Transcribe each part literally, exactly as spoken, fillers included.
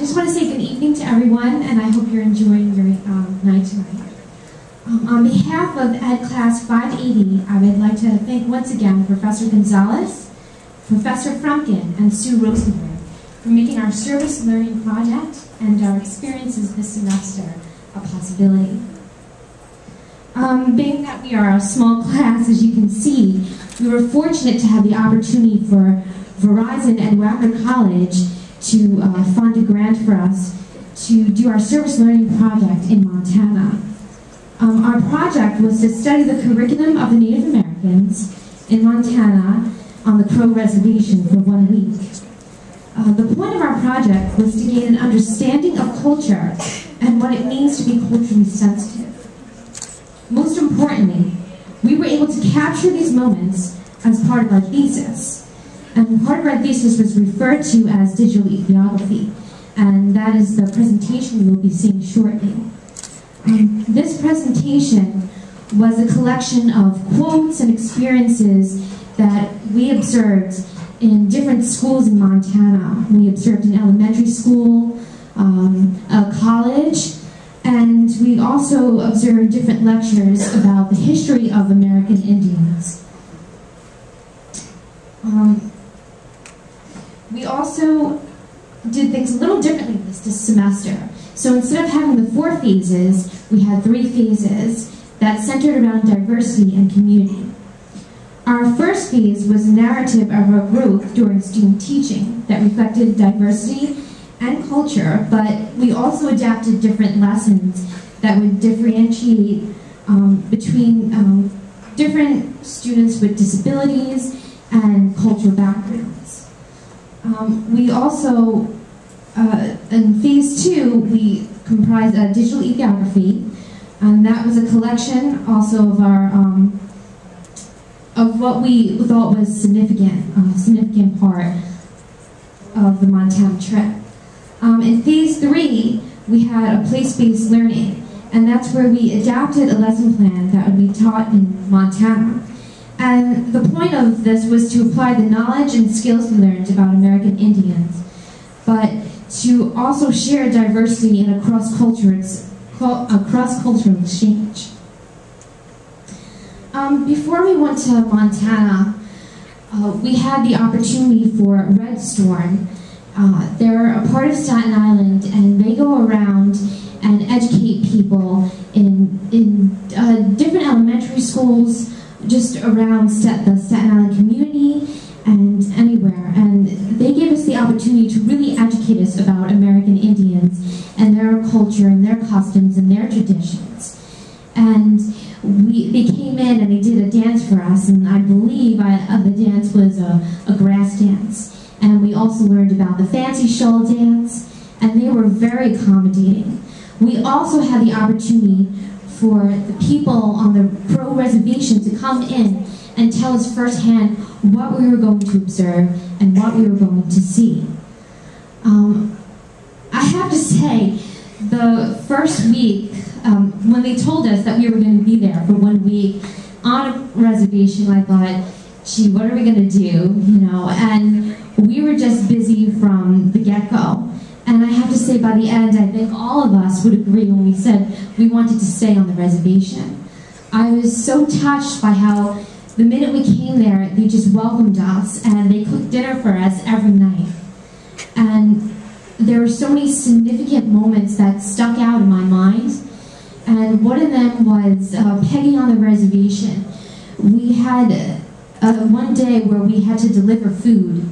just want to say good evening to everyone, and I hope you're enjoying your um, night tonight. Um, on behalf of Ed Class five eighty, I would like to thank once again Professor Gonzalez, Professor Frumkin, and Sue Rosenberg for making our service learning project and our experiences this semester a possibility. Um, being that we are a small class, as you can see, we were fortunate to have the opportunity for Verizon and Wacker College to uh, fund a grant for us to do our service learning project in Montana. Um, our project was to study the curriculum of the Native Americans in Montana on the Crow Reservation for one week. Uh, the point of our project was to gain an understanding of culture and what it means to be culturally sensitive. Most importantly, we were able to capture these moments as part of our thesis. And part of our thesis was referred to as digital ethnography, and that is the presentation you will be seeing shortly. Um, this presentation was a collection of quotes and experiences that we observed in different schools in Montana. We observed an elementary school, um, a college, and we also observed different lectures about the history of American Indians. Um, we also did things a little differently this, this semester. So instead of having the four phases, we had three phases that centered around diversity and community. Our first phase was a narrative of our growth during student teaching that reflected diversity and culture, but we also adapted different lessons that would differentiate um, between um, different students with disabilities and cultural backgrounds. Um, we also, uh, in phase two, we comprised a digital ethnography, and that was a collection also of our, um, of what we thought was significant, a uh, significant part of the Montana trip. Um, in phase three, we had a place-based learning, and that's where we adapted a lesson plan that would be taught in Montana. And the point of this was to apply the knowledge and skills we learned about American Indians, but to also share diversity in a cross-cultural cross-cultural exchange. Um, before we went to Montana, uh, we had the opportunity for Red Storm. Uh, they're a part of Staten Island, and they go around and educate people in, in uh, different elementary schools just around St the Staten Island community and anywhere. And they gave us the opportunity to really educate us about American Indians and their culture and their customs and their traditions. And we, they came in and they did a dance for us, and I believe I, uh, the dance was a, a grass dance. And we also learned about the fancy shawl dance, and they were very accommodating. We also had the opportunity for the people on the Crow Reservation to come in and tell us firsthand what we were going to observe and what we were going to see. Um, I have to say, the first week, um, when they told us that we were going to be there for one week on a reservation, I thought, gee, what are we going to do, you know? And we were just busy from the get-go. And I have to say, by the end, I think all of us would agree when we said we wanted to stay on the reservation. I was so touched by how the minute we came there, they just welcomed us, and they cooked dinner for us every night. And there were so many significant moments that stuck out in my mind. And one of them was uh, Peggy on the reservation. We had uh, one day where we had to deliver food.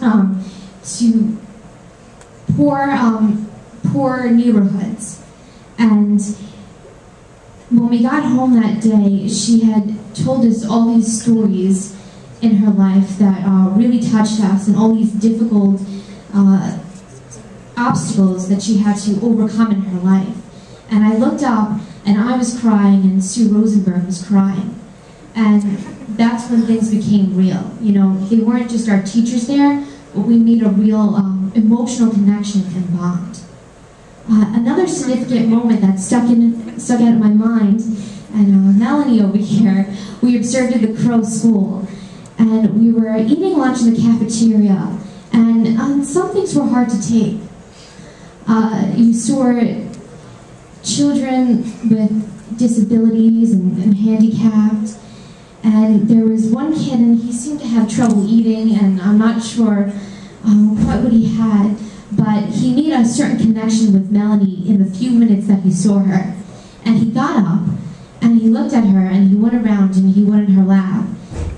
Um, to poor, um, poor neighborhoods. And when we got home that day, she had told us all these stories in her life that uh, really touched us, and all these difficult uh, obstacles that she had to overcome in her life. And I looked up, and I was crying, and Sue Rosenberg was crying. And that's when things became real. You know, they weren't just our teachers there, but we made a real um, emotional connection and bond. Uh, another significant moment that stuck in, stuck out in my mind, and uh, Melanie over here, we observed at the Crow School, and we were eating lunch in the cafeteria, and um, some things were hard to take. Uh, you saw children with disabilities and, and handicapped, and there was one kid, and he seemed to have trouble eating, and I'm not sure um, quite what he had, but he made a certain connection with Melanie in the few minutes that he saw her. And he got up, and he looked at her, and he went around, and he went in her lap.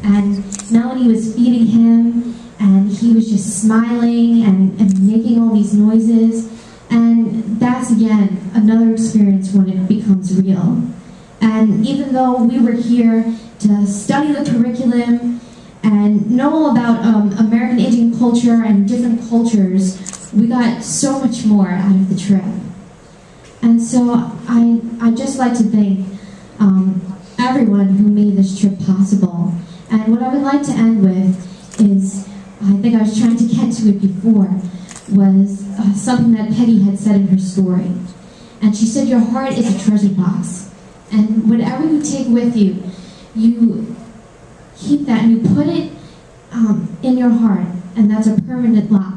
And Melanie was feeding him, and he was just smiling and, and making all these noises. And that's, again, another experience when it becomes real. And even though we were here to study the curriculum and know about um, American Indian culture and different cultures, we got so much more out of the trip. And so I, I'd just like to thank um, everyone who made this trip possible. And what I would like to end with is, I think I was trying to get to it before, was uh, something that Peggy had said in her story. And she said, your heart is a treasure box. And whatever you take with you, you keep that and you put it um, in your heart. And that's a permanent lock.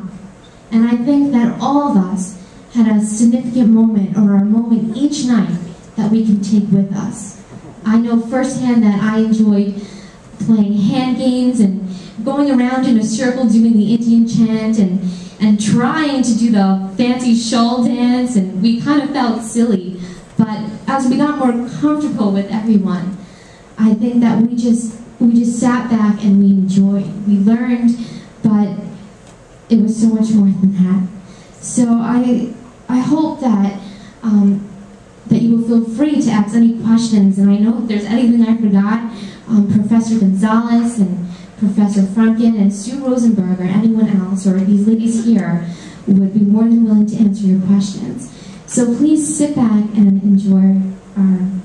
And I think that all of us had a significant moment or a moment each night that we can take with us. I know firsthand that I enjoyed playing hand games and going around in a circle doing the Indian chant and and trying to do the fancy shawl dance, and we kind of felt silly. But as we got more comfortable with everyone, I think that we just we just sat back and we enjoyed. We learned, but it was so much more than that. So I I hope that um, that you will feel free to ask any questions. And I know if there's anything I forgot, um, Professor Gonzalez and Professor Frumkin and Sue Rosenberg or anyone else or these ladies here would be more than willing to answer your questions. So please sit back and enjoy our